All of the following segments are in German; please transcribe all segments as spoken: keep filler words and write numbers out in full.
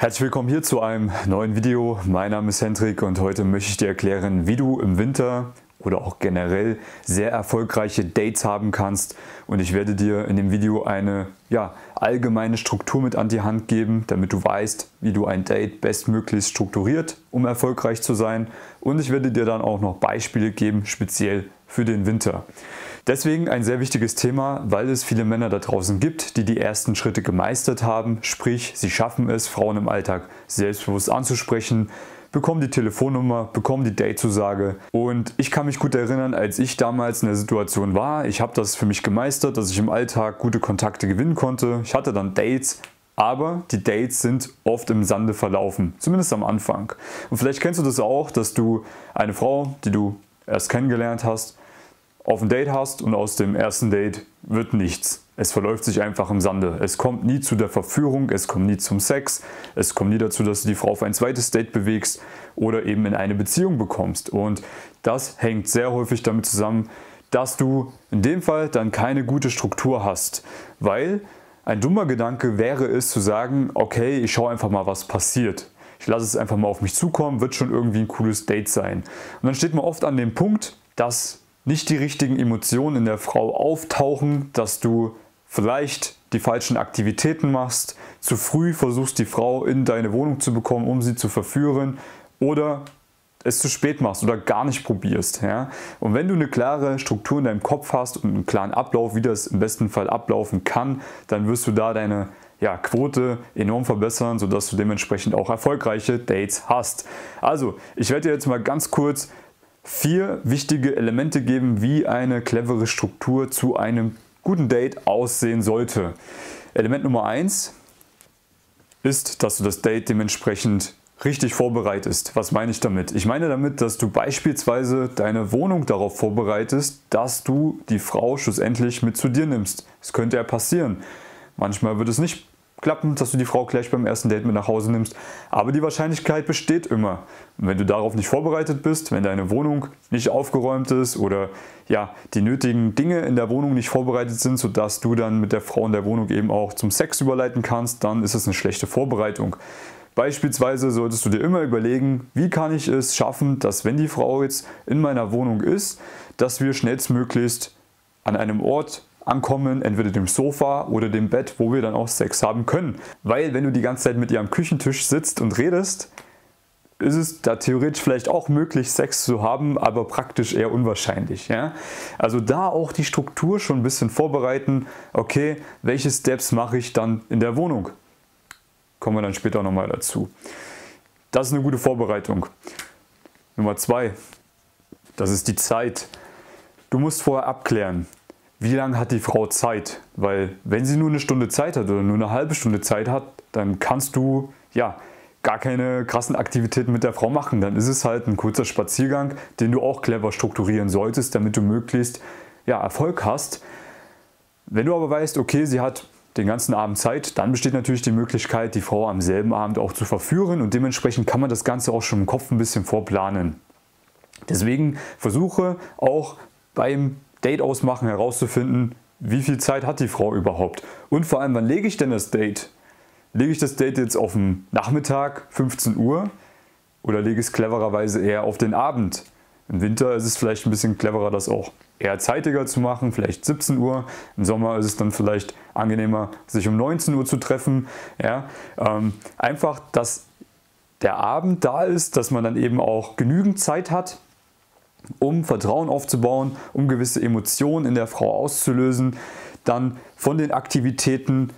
Herzlich willkommen hier zu einem neuen Video. Mein Name ist Hendrik und heute möchte ich dir erklären, wie du im Winter oder auch generell sehr erfolgreiche Dates haben kannst. Und ich werde dir in dem Video eine ja, allgemeine Struktur mit an die Hand geben, damit du weißt, wie du ein Date bestmöglichst strukturiert, um erfolgreich zu sein. Und ich werde dir dann auch noch Beispiele geben, speziell für den Winter. Deswegen ein sehr wichtiges Thema, weil es viele Männer da draußen gibt, die die ersten Schritte gemeistert haben, sprich sie schaffen es, Frauen im Alltag selbstbewusst anzusprechen, bekommen die Telefonnummer, bekommen die Datezusage. Und ich kann mich gut erinnern, als ich damals in der Situation war, ich habe das für mich gemeistert, dass ich im Alltag gute Kontakte gewinnen konnte. Ich hatte dann Dates, aber die Dates sind oft im Sande verlaufen, zumindest am Anfang. Und vielleicht kennst du das auch, dass du eine Frau, die du erst kennengelernt hast, auf ein Date hast und aus dem ersten Date wird nichts. Es verläuft sich einfach im Sande. Es kommt nie zu der Verführung, es kommt nie zum Sex, es kommt nie dazu, dass du die Frau auf ein zweites Date bewegst oder eben in eine Beziehung bekommst. Und das hängt sehr häufig damit zusammen, dass du in dem Fall dann keine gute Struktur hast, weil ein dummer Gedanke wäre es zu sagen, okay, ich schaue einfach mal, was passiert. Ich lasse es einfach mal auf mich zukommen, wird schon irgendwie ein cooles Date sein. Und dann steht man oft an dem Punkt, dass nicht die richtigen Emotionen in der Frau auftauchen, dass du vielleicht die falschen Aktivitäten machst, zu früh versuchst, die Frau in deine Wohnung zu bekommen, um sie zu verführen, oder es zu spät machst oder gar nicht probierst. Ja? Und wenn du eine klare Struktur in deinem Kopf hast und einen klaren Ablauf, wie das im besten Fall ablaufen kann, dann wirst du da deine ja, Quote enorm verbessern, sodass du dementsprechend auch erfolgreiche Dates hast. Also, ich werde dir jetzt mal ganz kurz vier wichtige Elemente geben, wie eine clevere Struktur zu einem guten Date aussehen sollte. Element Nummer eins ist, dass du das Date dementsprechend richtig vorbereitest. Was meine ich damit? Ich meine damit, dass du beispielsweise deine Wohnung darauf vorbereitest, dass du die Frau schlussendlich mit zu dir nimmst. Das könnte ja passieren. Manchmal wird es nicht klappen, dass du die Frau gleich beim ersten Date mit nach Hause nimmst, aber die Wahrscheinlichkeit besteht immer. Und wenn du darauf nicht vorbereitet bist, wenn deine Wohnung nicht aufgeräumt ist oder ja, die nötigen Dinge in der Wohnung nicht vorbereitet sind, sodass du dann mit der Frau in der Wohnung eben auch zum Sex überleiten kannst, dann ist es eine schlechte Vorbereitung. Beispielsweise solltest du dir immer überlegen, wie kann ich es schaffen, dass wenn die Frau jetzt in meiner Wohnung ist, dass wir schnellstmöglichst an einem Ort ankommen, entweder dem Sofa oder dem Bett, wo wir dann auch Sex haben können. Weil wenn du die ganze Zeit mit ihr am Küchentisch sitzt und redest, ist es da theoretisch vielleicht auch möglich, Sex zu haben, aber praktisch eher unwahrscheinlich. Ja? Also da auch die Struktur schon ein bisschen vorbereiten. Okay, welche Steps mache ich dann in der Wohnung? Kommen wir dann später nochmal dazu. Das ist eine gute Vorbereitung. Nummer zwei, das ist die Zeit. Du musst vorher abklären, wie lange hat die Frau Zeit? Weil wenn sie nur eine Stunde Zeit hat oder nur eine halbe Stunde Zeit hat, dann kannst du ja gar keine krassen Aktivitäten mit der Frau machen. Dann ist es halt ein kurzer Spaziergang, den du auch clever strukturieren solltest, damit du möglichst ja, Erfolg hast. Wenn du aber weißt, okay, sie hat den ganzen Abend Zeit, dann besteht natürlich die Möglichkeit, die Frau am selben Abend auch zu verführen und dementsprechend kann man das Ganze auch schon im Kopf ein bisschen vorplanen. Deswegen versuche auch beim Date ausmachen herauszufinden, wie viel Zeit hat die Frau überhaupt und vor allem, wann lege ich denn das Date? Lege ich das Date jetzt auf den Nachmittag, fünfzehn Uhr, oder lege ich es clevererweise eher auf den Abend? Im Winter ist es vielleicht ein bisschen cleverer, das auch eher zeitiger zu machen, vielleicht siebzehn Uhr. Im Sommer ist es dann vielleicht angenehmer, sich um neunzehn Uhr zu treffen. Ja, ähm, einfach, dass der Abend da ist, dass man dann eben auch genügend Zeit hat, um Vertrauen aufzubauen, um gewisse Emotionen in der Frau auszulösen, dann von den Aktivitäten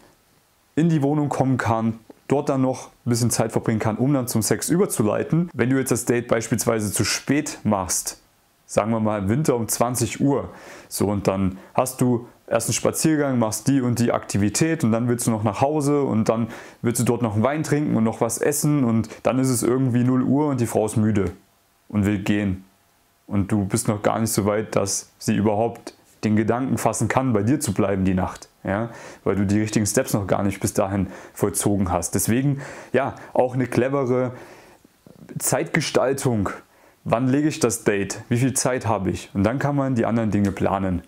in die Wohnung kommen kann, dort dann noch ein bisschen Zeit verbringen kann, um dann zum Sex überzuleiten. Wenn du jetzt das Date beispielsweise zu spät machst, sagen wir mal im Winter um zwanzig Uhr, so, und dann hast du erst einen Spaziergang, machst die und die Aktivität und dann willst du noch nach Hause und dann willst du dort noch einen Wein trinken und noch was essen und dann ist es irgendwie null Uhr und die Frau ist müde und will gehen. Und du bist noch gar nicht so weit, dass sie überhaupt den Gedanken fassen kann, bei dir zu bleiben die Nacht. Ja? Weil du die richtigen Steps noch gar nicht bis dahin vollzogen hast. Deswegen, ja, auch eine clevere Zeitgestaltung. Wann lege ich das Date? Wie viel Zeit habe ich? Und dann kann man die anderen Dinge planen.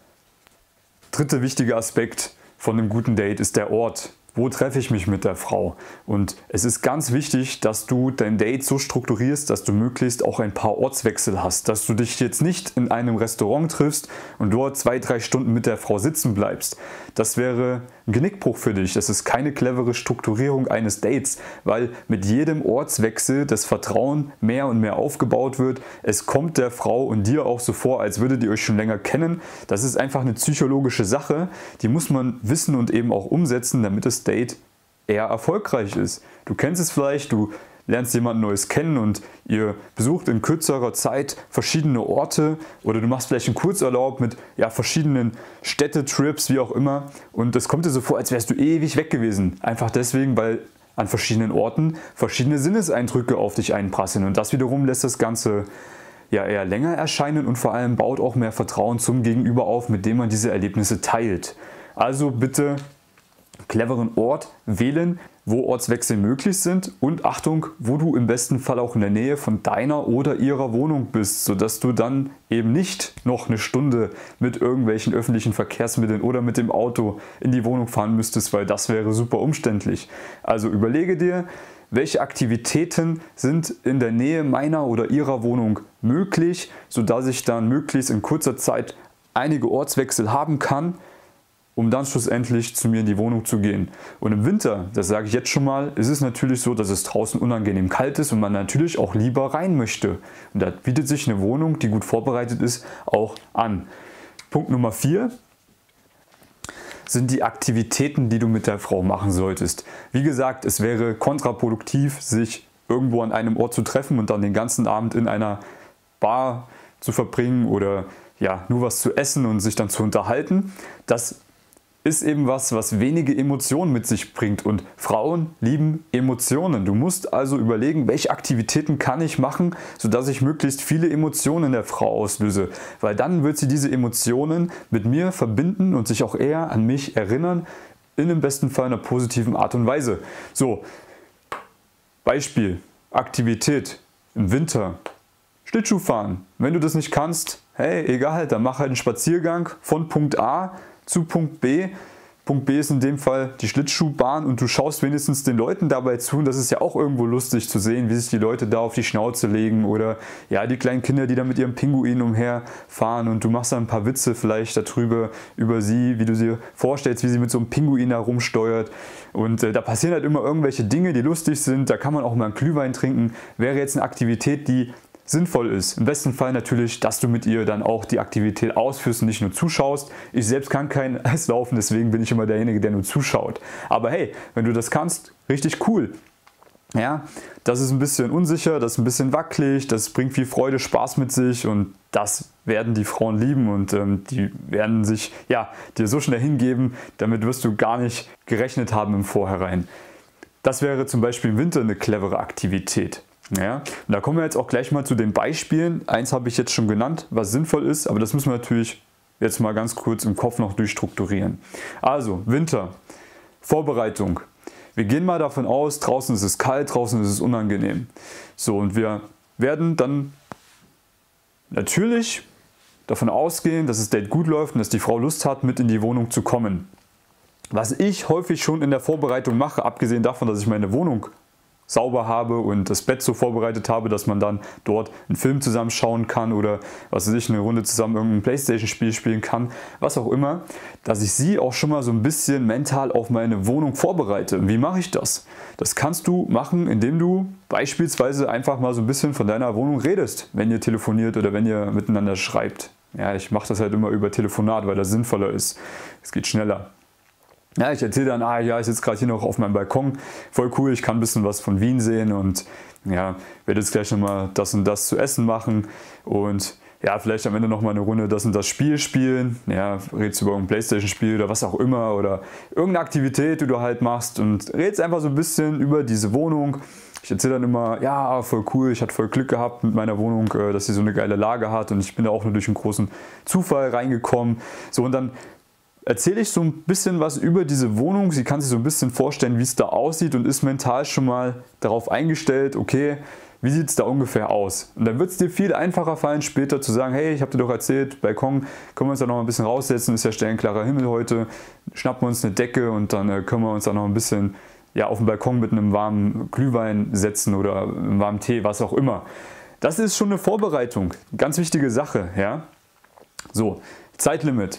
Dritter wichtiger Aspekt von einem guten Date ist der Ort. wo treffe ich mich mit der Frau? Und es ist ganz wichtig, dass du dein Date so strukturierst, dass du möglichst auch ein paar Ortswechsel hast, dass du dich jetzt nicht in einem Restaurant triffst und dort zwei, drei Stunden mit der Frau sitzen bleibst. Das wäre ein Genickbruch für dich. Das ist keine clevere Strukturierung eines Dates, weil mit jedem Ortswechsel das Vertrauen mehr und mehr aufgebaut wird. Es kommt der Frau und dir auch so vor, als würdet ihr euch schon länger kennen. Das ist einfach eine psychologische Sache, die muss man wissen und eben auch umsetzen, damit es Date eher erfolgreich ist. Du kennst es vielleicht, du lernst jemand Neues kennen und ihr besucht in kürzerer Zeit verschiedene Orte oder du machst vielleicht einen Kurzurlaub mit ja, verschiedenen Städtetrips, wie auch immer, und das kommt dir so vor, als wärst du ewig weg gewesen. Einfach deswegen, weil an verschiedenen Orten verschiedene Sinneseindrücke auf dich einprasseln, und das wiederum lässt das Ganze ja eher länger erscheinen und vor allem baut auch mehr Vertrauen zum Gegenüber auf, mit dem man diese Erlebnisse teilt. Also bitte cleveren Ort wählen, wo Ortswechsel möglich sind, und Achtung, wo du im besten Fall auch in der Nähe von deiner oder ihrer Wohnung bist, sodass du dann eben nicht noch eine Stunde mit irgendwelchen öffentlichen Verkehrsmitteln oder mit dem Auto in die Wohnung fahren müsstest, weil das wäre super umständlich. Also überlege dir, welche Aktivitäten sind in der Nähe meiner oder ihrer Wohnung möglich, sodass ich dann möglichst in kurzer Zeit einige Ortswechsel haben kann, um dann schlussendlich zu mir in die Wohnung zu gehen. Und im Winter, das sage ich jetzt schon mal, ist es natürlich so, dass es draußen unangenehm kalt ist und man natürlich auch lieber rein möchte. Und da bietet sich eine Wohnung, die gut vorbereitet ist, auch an. Punkt Nummer vier sind die Aktivitäten, die du mit der Frau machen solltest. Wie gesagt, es wäre kontraproduktiv, sich irgendwo an einem Ort zu treffen und dann den ganzen Abend in einer Bar zu verbringen oder ja, nur was zu essen und sich dann zu unterhalten. Das ist eben was, was wenige Emotionen mit sich bringt, und Frauen lieben Emotionen. Du musst also überlegen, welche Aktivitäten kann ich machen, sodass ich möglichst viele Emotionen in der Frau auslöse, weil dann wird sie diese Emotionen mit mir verbinden und sich auch eher an mich erinnern, in dem besten Fall einer positiven Art und Weise. So, Beispiel, Aktivität im Winter, Schlittschuhfahren. Wenn du das nicht kannst, hey, egal, dann mach halt einen Spaziergang von Punkt A zu Punkt B. Punkt B ist in dem Fall die Schlittschuhbahn, und du schaust wenigstens den Leuten dabei zu, und das ist ja auch irgendwo lustig zu sehen, wie sich die Leute da auf die Schnauze legen oder ja, die kleinen Kinder, die da mit ihrem Pinguin umherfahren, und du machst da ein paar Witze vielleicht darüber, über sie, wie du sie vorstellst, wie sie mit so einem Pinguin herumsteuert, und äh, da passieren halt immer irgendwelche Dinge, die lustig sind, da kann man auch mal einen Glühwein trinken. Wäre jetzt eine Aktivität, die sinnvoll ist. Im besten Fall natürlich, dass du mit ihr dann auch die Aktivität ausführst und nicht nur zuschaust. Ich selbst kann kein Eis laufen, deswegen bin ich immer derjenige, der nur zuschaut. Aber hey, wenn du das kannst, richtig cool. Ja, das ist ein bisschen unsicher, das ist ein bisschen wackelig, das bringt viel Freude, Spaß mit sich, und das werden die Frauen lieben, und ähm, die werden sich ja dir so schnell hingeben, damit wirst du gar nicht gerechnet haben im Vorhinein. Das wäre zum Beispiel im Winter eine clevere Aktivität. Ja, und da kommen wir jetzt auch gleich mal zu den Beispielen. Eins habe ich jetzt schon genannt, was sinnvoll ist, aber das müssen wir natürlich jetzt mal ganz kurz im Kopf noch durchstrukturieren. Also, Winter, Vorbereitung. Wir gehen mal davon aus, draußen ist es kalt, draußen ist es unangenehm. So, und wir werden dann natürlich davon ausgehen, dass das Date gut läuft und dass die Frau Lust hat, mit in die Wohnung zu kommen. Was ich häufig schon in der Vorbereitung mache, abgesehen davon, dass ich meine Wohnung sauber habe und das Bett so vorbereitet habe, dass man dann dort einen Film zusammen schauen kann oder was weiß ich, eine Runde zusammen irgendein Playstation-Spiel spielen kann, was auch immer, dass ich sie auch schon mal so ein bisschen mental auf meine Wohnung vorbereite. Und wie mache ich das? Das kannst du machen, indem du beispielsweise einfach mal so ein bisschen von deiner Wohnung redest, wenn ihr telefoniert oder wenn ihr miteinander schreibt. Ja, ich mache das halt immer über Telefonat, weil das sinnvoller ist. Es geht schneller. Ja, ich erzähle dann, ah ja, ich sitze gerade hier noch auf meinem Balkon, voll cool, ich kann ein bisschen was von Wien sehen, und ja, werde jetzt gleich nochmal das und das zu essen machen und ja, vielleicht am Ende nochmal eine Runde das und das Spiel spielen, ja, redest über ein Playstation-Spiel oder was auch immer oder irgendeine Aktivität, die du halt machst, und redest einfach so ein bisschen über diese Wohnung. Ich erzähle dann immer, ja, voll cool, ich hatte voll Glück gehabt mit meiner Wohnung, dass sie so eine geile Lage hat, und ich bin da auch nur durch einen großen Zufall reingekommen. So, und dann erzähle ich so ein bisschen was über diese Wohnung. Sie kann sich so ein bisschen vorstellen, wie es da aussieht, und ist mental schon mal darauf eingestellt, okay, wie sieht es da ungefähr aus? Und dann wird es dir viel einfacher fallen, später zu sagen, hey, ich habe dir doch erzählt, Balkon, können wir uns da noch ein bisschen raussetzen, ist ja sternklarer Himmel heute, schnappen wir uns eine Decke und dann äh, können wir uns da noch ein bisschen ja, auf den Balkon mit einem warmen Glühwein setzen oder einem warmen Tee, was auch immer. Das ist schon eine Vorbereitung, ganz wichtige Sache. Ja? So, Zeitlimit.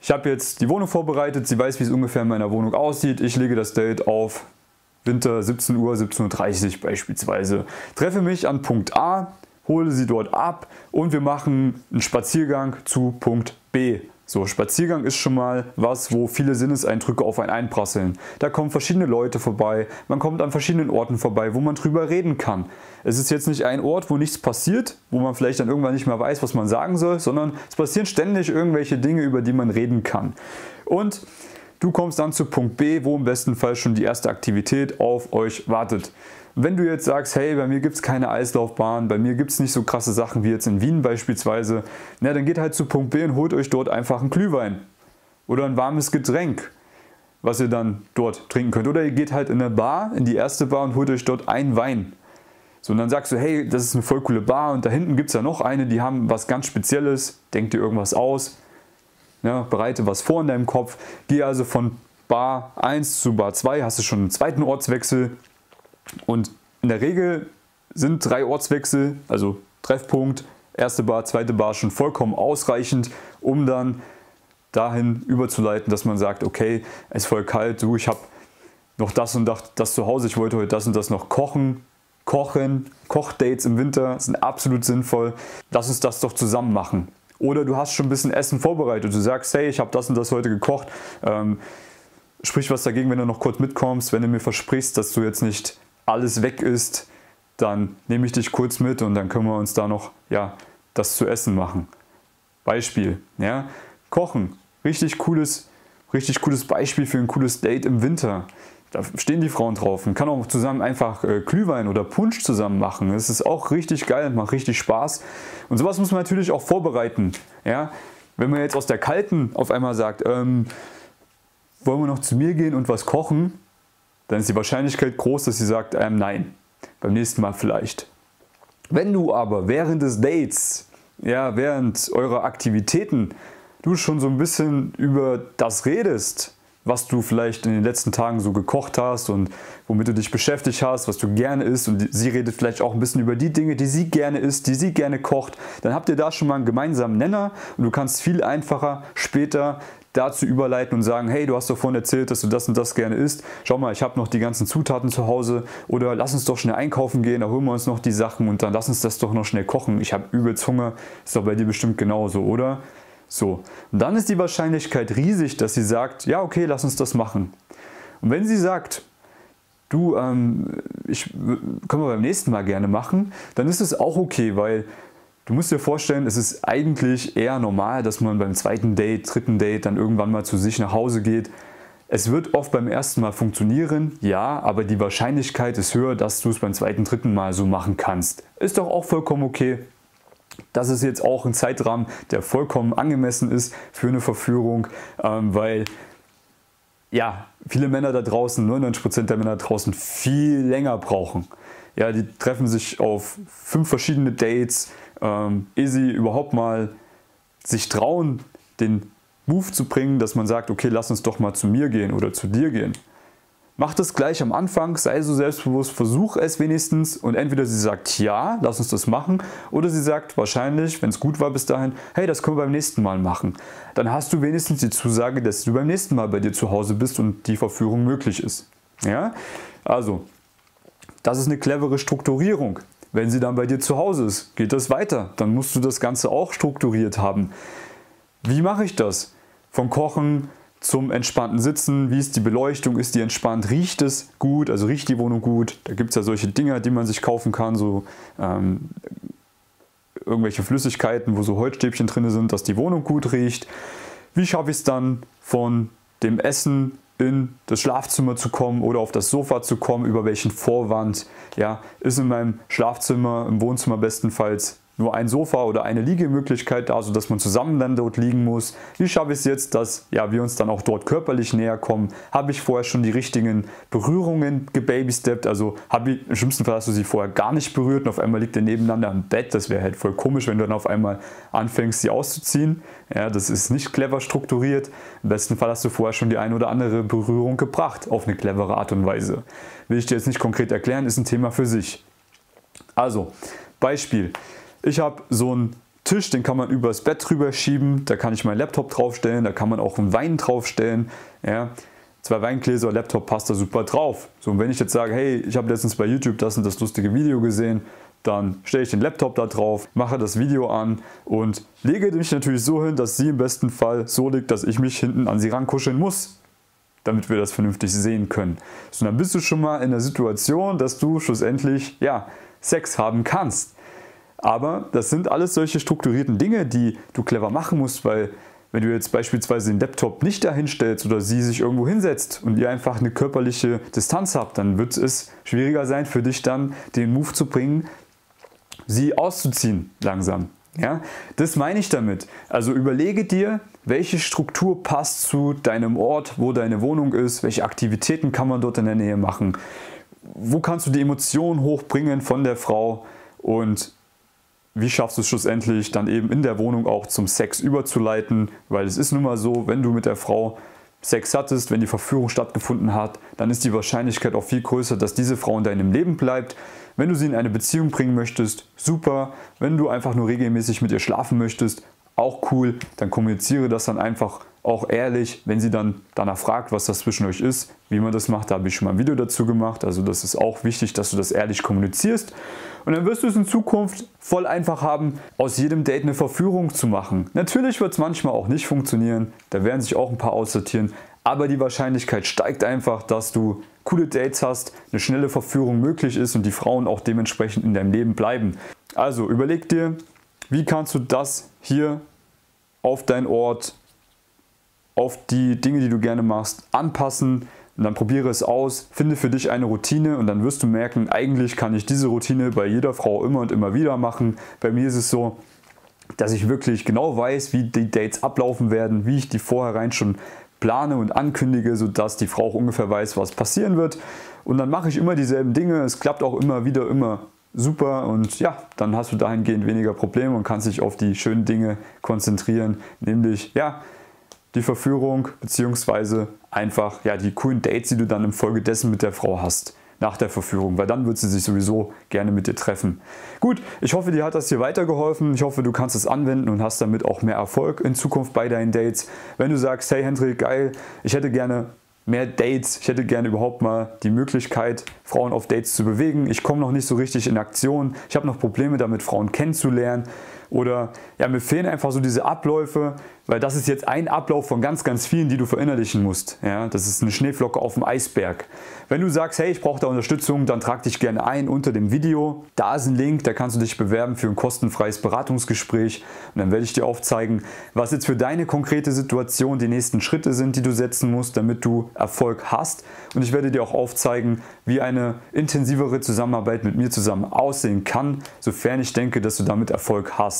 Ich habe jetzt die Wohnung vorbereitet, sie weiß, wie es ungefähr in meiner Wohnung aussieht. Ich lege das Date auf Winter siebzehn Uhr, siebzehn Uhr dreißig beispielsweise. Treffe mich an Punkt A, hole sie dort ab und wir machen einen Spaziergang zu Punkt B. So, Spaziergang ist schon mal was, wo viele Sinneseindrücke auf einen einprasseln. Da kommen verschiedene Leute vorbei, man kommt an verschiedenen Orten vorbei, wo man drüber reden kann. Es ist jetzt nicht ein Ort, wo nichts passiert, wo man vielleicht dann irgendwann nicht mehr weiß, was man sagen soll, sondern es passieren ständig irgendwelche Dinge, über die man reden kann. Und du kommst dann zu Punkt B, wo im besten Fall schon die erste Aktivität auf euch wartet. Wenn du jetzt sagst, hey, bei mir gibt es keine Eislaufbahn, bei mir gibt es nicht so krasse Sachen wie jetzt in Wien beispielsweise, na, dann geht halt zu Punkt B und holt euch dort einfach einen Glühwein oder ein warmes Getränk, was ihr dann dort trinken könnt. Oder ihr geht halt in eine Bar, in die erste Bar und holt euch dort einen Wein. So, und dann sagst du, hey, das ist eine voll coole Bar und da hinten gibt es ja noch eine, die haben was ganz Spezielles, denk dir irgendwas aus. Ja, bereite was vor in deinem Kopf, geh also von Bar eins zu Bar zwei, hast du schon einen zweiten Ortswechsel und in der Regel sind drei Ortswechsel, also Treffpunkt, erste Bar, zweite Bar schon vollkommen ausreichend, um dann dahin überzuleiten, dass man sagt, okay, es ist voll kalt, du, ich habe noch das und das zu Hause, ich wollte heute das und das noch kochen. Kochen, Kochdates im Winter sind absolut sinnvoll, lass uns das doch zusammen machen. Oder du hast schon ein bisschen Essen vorbereitet. Du sagst, hey, ich habe das und das heute gekocht. Ähm, sprich was dagegen, wenn du noch kurz mitkommst. Wenn du mir versprichst, dass du jetzt nicht alles weg isst, dann nehme ich dich kurz mit und dann können wir uns da noch ja, das zu essen machen. Beispiel. Ja? Kochen. Richtig cooles, richtig cooles Beispiel für ein cooles Date im Winter. Da stehen die Frauen drauf. Man kann auch zusammen einfach Glühwein oder Punsch zusammen machen. Das ist auch richtig geil und macht richtig Spaß. Und sowas muss man natürlich auch vorbereiten. Ja? Wenn man jetzt aus der Kalten auf einmal sagt, ähm, wollen wir noch zu mir gehen und was kochen, dann ist die Wahrscheinlichkeit groß, dass sie sagt, ähm, nein, beim nächsten Mal vielleicht. Wenn du aber während des Dates, ja, während eurer Aktivitäten, du schon so ein bisschen über das redest, was du vielleicht in den letzten Tagen so gekocht hast und womit du dich beschäftigt hast, was du gerne isst und sie redet vielleicht auch ein bisschen über die Dinge, die sie gerne isst, die sie gerne kocht, dann habt ihr da schon mal einen gemeinsamen Nenner und du kannst viel einfacher später dazu überleiten und sagen, hey, du hast doch vorhin erzählt, dass du das und das gerne isst, schau mal, ich habe noch die ganzen Zutaten zu Hause oder lass uns doch schnell einkaufen gehen, da holen wir uns noch die Sachen und dann lass uns das doch noch schnell kochen, ich habe übelst Hunger, ist doch bei dir bestimmt genauso, oder? So, und dann ist die Wahrscheinlichkeit riesig, dass sie sagt, ja okay, lass uns das machen. Und wenn sie sagt, du, ähm, ich, können wir beim nächsten Mal gerne machen, dann ist es auch okay, weil du musst dir vorstellen, es ist eigentlich eher normal, dass man beim zweiten Date, dritten Date dann irgendwann mal zu sich nach Hause geht. Es wird oft beim ersten Mal funktionieren, ja, aber die Wahrscheinlichkeit ist höher, dass du es beim zweiten, dritten Mal so machen kannst. Ist doch auch vollkommen okay. Das ist jetzt auch ein Zeitrahmen, der vollkommen angemessen ist für eine Verführung, ähm, weil ja, viele Männer da draußen, neunundneunzig Prozent der Männer da draußen viel länger brauchen. Ja, die treffen sich auf fünf verschiedene Dates, ähm, ehe sie überhaupt mal sich trauen, den Move zu bringen, dass man sagt, okay, lass uns doch mal zu mir gehen oder zu dir gehen. Mach das gleich am Anfang, sei so selbstbewusst, versuch es wenigstens und entweder sie sagt, ja, lass uns das machen oder sie sagt wahrscheinlich, wenn es gut war bis dahin, hey, das können wir beim nächsten Mal machen. Dann hast du wenigstens die Zusage, dass du beim nächsten Mal bei dir zu Hause bist und die Verführung möglich ist. Ja? Also, das ist eine clevere Strukturierung. Wenn sie dann bei dir zu Hause ist, geht das weiter. Dann musst du das Ganze auch strukturiert haben. Wie mache ich das? Vom Kochen zum entspannten Sitzen, wie ist die Beleuchtung, ist die entspannt, riecht es gut, also riecht die Wohnung gut, da gibt es ja solche Dinger, die man sich kaufen kann, so ähm, irgendwelche Flüssigkeiten, wo so Holzstäbchen drin sind, dass die Wohnung gut riecht. Wie schaffe ich es dann, von dem Essen in das Schlafzimmer zu kommen oder auf das Sofa zu kommen, über welchen Vorwand, ja, ist in meinem Schlafzimmer, im Wohnzimmer bestenfalls nur ein Sofa oder eine Liegemöglichkeit da, sodass man zusammen dann dort liegen muss. Wie schaffe ich es jetzt, dass ja, wir uns dann auch dort körperlich näher kommen? Habe ich vorher schon die richtigen Berührungen gebabysteppt? Also habe ich, im schlimmsten Fall hast du sie vorher gar nicht berührt und auf einmal liegt ihr nebeneinander im Bett. Das wäre halt voll komisch, wenn du dann auf einmal anfängst, sie auszuziehen. Ja, das ist nicht clever strukturiert. Im besten Fall hast du vorher schon die eine oder andere Berührung gebracht, auf eine clevere Art und Weise. Will ich dir jetzt nicht konkret erklären, ist ein Thema für sich. Also, Beispiel. Ich habe so einen Tisch, den kann man übers Bett drüber schieben, da kann ich meinen Laptop draufstellen, da kann man auch einen Wein draufstellen. Ja. Zwei Weingläser, Laptop passt da super drauf. So, und wenn ich jetzt sage, hey, ich habe letztens bei YouTube das und das lustige Video gesehen, dann stelle ich den Laptop da drauf, mache das Video an und lege mich natürlich so hin, dass sie im besten Fall so liegt, dass ich mich hinten an sie rankuscheln muss, damit wir das vernünftig sehen können. So, dann bist du schon mal in der Situation, dass du schlussendlich ja, Sex haben kannst. Aber das sind alles solche strukturierten Dinge, die du clever machen musst, weil wenn du jetzt beispielsweise den Laptop nicht dahin stellst oder sie sich irgendwo hinsetzt und ihr einfach eine körperliche Distanz habt, dann wird es schwieriger sein für dich dann, den Move zu bringen, sie auszuziehen langsam. Ja? Das meine ich damit. Also überlege dir, welche Struktur passt zu deinem Ort, wo deine Wohnung ist, welche Aktivitäten kann man dort in der Nähe machen, wo kannst du die Emotionen hochbringen von der Frau und wie schaffst du es schlussendlich, dann eben in der Wohnung auch zum Sex überzuleiten? Weil es ist nun mal so, wenn du mit der Frau Sex hattest, wenn die Verführung stattgefunden hat, dann ist die Wahrscheinlichkeit auch viel größer, dass diese Frau in deinem Leben bleibt. Wenn du sie in eine Beziehung bringen möchtest, super. Wenn du einfach nur regelmäßig mit ihr schlafen möchtest, auch cool. Dann kommuniziere das dann einfach auch ehrlich, wenn sie dann danach fragt, was das zwischen euch ist, wie man das macht. Da habe ich schon mal ein Video dazu gemacht. Also das ist auch wichtig, dass du das ehrlich kommunizierst. Und dann wirst du es in Zukunft voll einfach haben, aus jedem Date eine Verführung zu machen. Natürlich wird es manchmal auch nicht funktionieren, da werden sich auch ein paar aussortieren, aber die Wahrscheinlichkeit steigt einfach, dass du coole Dates hast, eine schnelle Verführung möglich ist und die Frauen auch dementsprechend in deinem Leben bleiben. Also überleg dir, wie kannst du das hier auf deinen Ort, auf die Dinge, die du gerne machst, anpassen. Und dann probiere es aus, finde für dich eine Routine und dann wirst du merken, eigentlich kann ich diese Routine bei jeder Frau immer und immer wieder machen. Bei mir ist es so, dass ich wirklich genau weiß, wie die Dates ablaufen werden, wie ich die vorherein schon plane und ankündige, sodass die Frau auch ungefähr weiß, was passieren wird. Und dann mache ich immer dieselben Dinge, es klappt auch immer wieder, immer super und ja, dann hast du dahingehend weniger Probleme und kannst dich auf die schönen Dinge konzentrieren, nämlich ja, die Verführung bzw. einfach ja, die coolen Dates, die du dann infolgedessen mit der Frau hast, nach der Verführung, weil dann wird sie sich sowieso gerne mit dir treffen. Gut, ich hoffe, dir hat das hier weitergeholfen. Ich hoffe, du kannst es anwenden und hast damit auch mehr Erfolg in Zukunft bei deinen Dates. Wenn du sagst, hey Hendrik, geil, ich hätte gerne mehr Dates, ich hätte gerne überhaupt mal die Möglichkeit, Frauen auf Dates zu bewegen. Ich komme noch nicht so richtig in Aktion, ich habe noch Probleme damit, Frauen kennenzulernen. Oder ja, mir fehlen einfach so diese Abläufe, weil das ist jetzt ein Ablauf von ganz, ganz vielen, die du verinnerlichen musst. Ja, das ist eine Schneeflocke auf dem Eisberg. Wenn du sagst, hey, ich brauche da Unterstützung, dann trag dich gerne ein unter dem Video. Da ist ein Link, da kannst du dich bewerben für ein kostenfreies Beratungsgespräch. Und dann werde ich dir aufzeigen, was jetzt für deine konkrete Situation die nächsten Schritte sind, die du setzen musst, damit du Erfolg hast. Und ich werde dir auch aufzeigen, wie eine intensivere Zusammenarbeit mit mir zusammen aussehen kann, sofern ich denke, dass du damit Erfolg hast.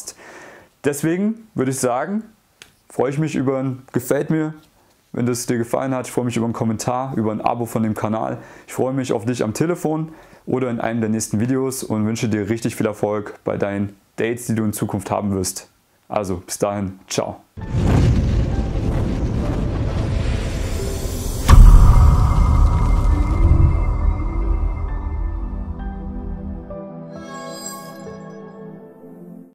Deswegen würde ich sagen, freue ich mich über ein Gefällt mir, wenn das dir gefallen hat. Ich freue mich über einen Kommentar, über ein Abo von dem Kanal. Ich freue mich auf dich am Telefon oder in einem der nächsten Videos und wünsche dir richtig viel Erfolg bei deinen Dates, die du in Zukunft haben wirst. Also bis dahin, ciao.